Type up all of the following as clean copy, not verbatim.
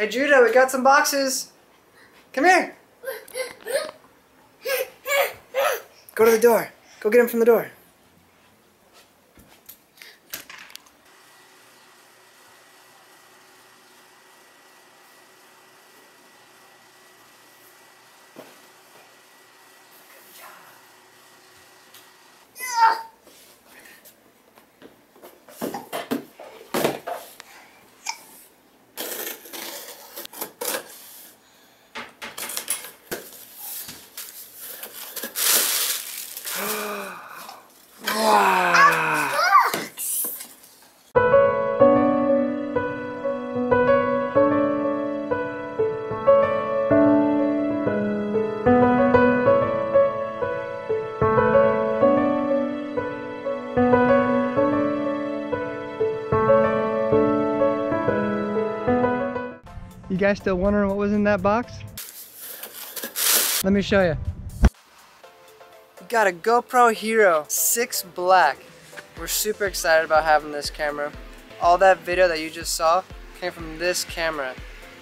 Hey Judah, we got some boxes. Come here. Go to the door. Go get him from the door. You guys still wondering what was in that box? Let me show you. We got a GoPro Hero 6 Black. We're super excited about having this camera. All that video that you just saw came from this camera.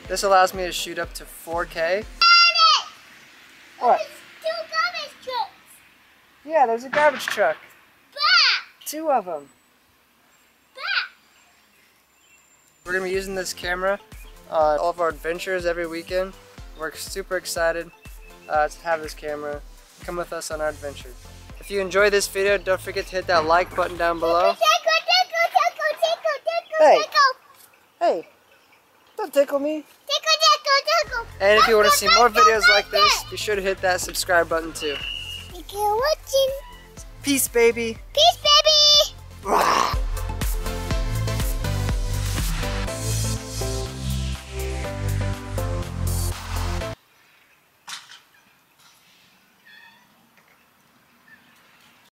This allows me to shoot up to 4K. What? There's two garbage trucks. Yeah, there's a garbage truck. Black. Two of them. Black. We're gonna be using this camera on all of our adventures every weekend. We're super excited to have this camera. Come with us on our adventure. If you enjoyed this video, don't forget to hit that like button down below. Hey, hey, don't tickle me. And if you want to see more videos like this, be sure to hit that subscribe button too. Thank you for watching. Peace, baby. Peace, baby.